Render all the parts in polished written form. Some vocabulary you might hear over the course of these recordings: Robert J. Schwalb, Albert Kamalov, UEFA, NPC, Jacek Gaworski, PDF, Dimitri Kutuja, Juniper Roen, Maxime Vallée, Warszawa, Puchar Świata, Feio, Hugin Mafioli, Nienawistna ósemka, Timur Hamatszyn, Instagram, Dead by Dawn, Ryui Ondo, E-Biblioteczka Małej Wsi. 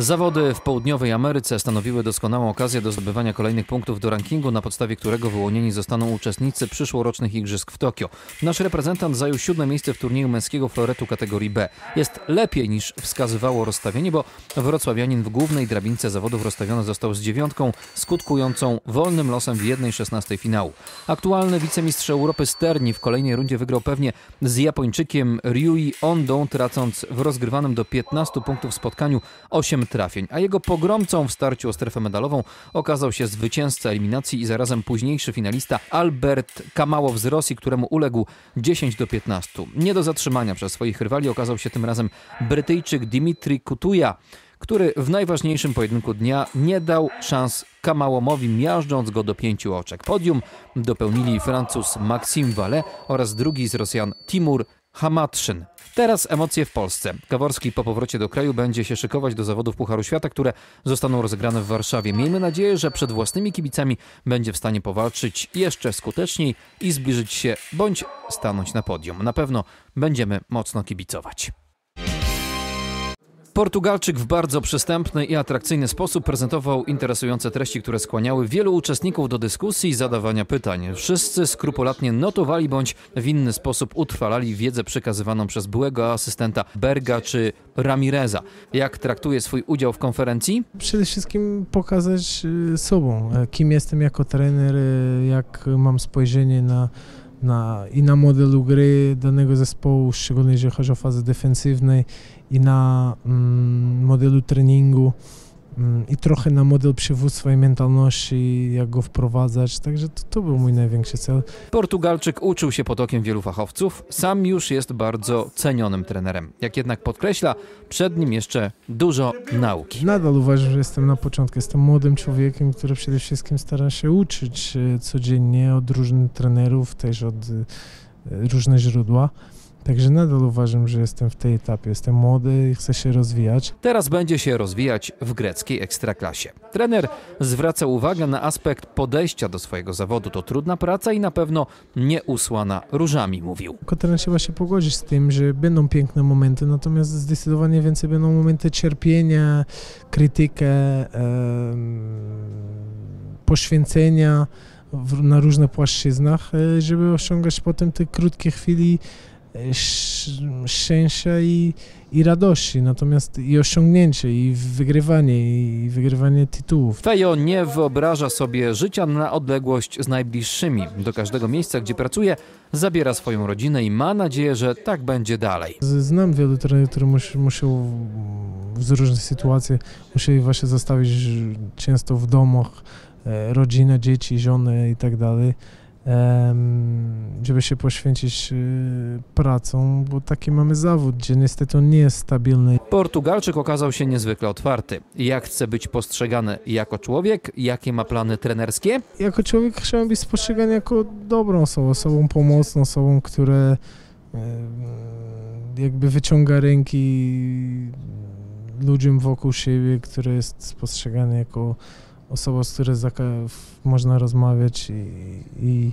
Zawody w południowej Ameryce stanowiły doskonałą okazję do zdobywania kolejnych punktów do rankingu, na podstawie którego wyłonieni zostaną uczestnicy przyszłorocznych igrzysk w Tokio. Nasz reprezentant zajął 7. miejsce w turnieju męskiego floretu kategorii B. Jest lepiej niż wskazywało rozstawienie, bo wrocławianin w głównej drabince zawodów rozstawiony został z 9, skutkującą wolnym losem w 1/16 finału. Aktualny wicemistrz Europy Sterni w kolejnej rundzie wygrał pewnie z Japończykiem Ryui Ondo, tracąc w rozgrywanym do 15 punktów spotkaniu 8 trafień, a jego pogromcą w starciu o strefę medalową okazał się zwycięzca eliminacji i zarazem późniejszy finalista Albert Kamalov z Rosji, któremu uległ 10-15. Nie do zatrzymania przez swoich rywali okazał się tym razem Brytyjczyk Dimitri Kutuja, który w najważniejszym pojedynku dnia nie dał szans Kamalowowi, miażdżąc go do 5 oczek. Podium dopełnili Francuz Maxime Vallée oraz drugi z Rosjan Timur Hamatszyn. Teraz emocje w Polsce. Gaworski po powrocie do kraju będzie się szykować do zawodów Pucharu Świata, które zostaną rozegrane w Warszawie. Miejmy nadzieję, że przed własnymi kibicami będzie w stanie powalczyć jeszcze skuteczniej i zbliżyć się bądź stanąć na podium. Na pewno będziemy mocno kibicować. Portugalczyk w bardzo przystępny i atrakcyjny sposób prezentował interesujące treści, które skłaniały wielu uczestników do dyskusji i zadawania pytań. Wszyscy skrupulatnie notowali bądź w inny sposób utrwalali wiedzę przekazywaną przez byłego asystenta Berga czy Ramireza. Jak traktuje swój udział w konferencji? Przede wszystkim pokazać sobą, kim jestem jako trener, jak mam spojrzenie na modelu gry danego zespołu, szczególnie jeżeli chodzi o fazę defensywnej, i na modelu treningu, i trochę na model przywództwa i mentalności, jak go wprowadzać, także to był mój największy cel. Portugalczyk uczył się pod okiem wielu fachowców, sam już jest bardzo cenionym trenerem. Jak jednak podkreśla, przed nim jeszcze dużo nauki. Nadal uważam, że jestem na początku, jestem młodym człowiekiem, który przede wszystkim stara się uczyć codziennie od różnych trenerów, też od różnych źródła. Także nadal uważam, że jestem w tej etapie, jestem młody i chcę się rozwijać. Teraz będzie się rozwijać w greckiej ekstraklasie. Trener zwraca uwagę na aspekt podejścia do swojego zawodu. To trudna praca i na pewno nie usłana różami, mówił. Jako trener trzeba się pogodzić z tym, że będą piękne momenty, natomiast zdecydowanie więcej będą momenty cierpienia, krytykę, poświęcenia na różnych płaszczyznach, żeby osiągać potem te krótkie chwili szczęścia i radości, natomiast i osiągnięcie, i wygrywanie tytułów. Feio nie wyobraża sobie życia na odległość z najbliższymi. Do każdego miejsca, gdzie pracuje, zabiera swoją rodzinę i ma nadzieję, że tak będzie dalej. Znam wielu trenerów, które muszą z różnych sytuacji właśnie zostawić często w domach rodzinę, dzieci, żonę i tak dalej, żeby się poświęcić pracą, bo taki mamy zawód, gdzie niestety on nie jest stabilny. Portugalczyk okazał się niezwykle otwarty. Jak chce być postrzegany jako człowiek? Jakie ma plany trenerskie? Jako człowiek chciałem być postrzegany jako dobrą osobą, osobą pomocną, osobą, która jakby wyciąga ręki ludziom wokół siebie, który jest postrzegany jako osoba, z której można rozmawiać i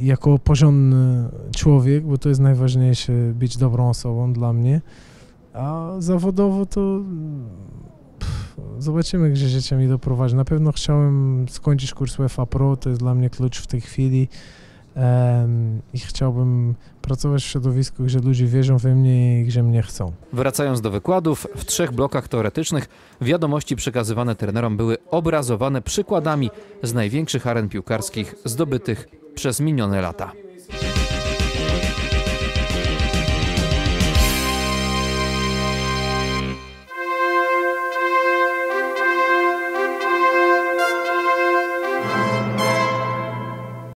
jako porządny człowiek, bo to jest najważniejsze, być dobrą osobą dla mnie, a zawodowo to zobaczymy, gdzie życie mi doprowadzi. Na pewno chciałem skończyć kurs UEFA Pro, to jest dla mnie klucz w tej chwili, i chciałbym pracować w środowisku, gdzie ludzie wierzą we mnie i gdzie mnie chcą. Wracając do wykładów, w 3 blokach teoretycznych wiadomości przekazywane trenerom były obrazowane przykładami z największych aren piłkarskich zdobytych przez minione lata.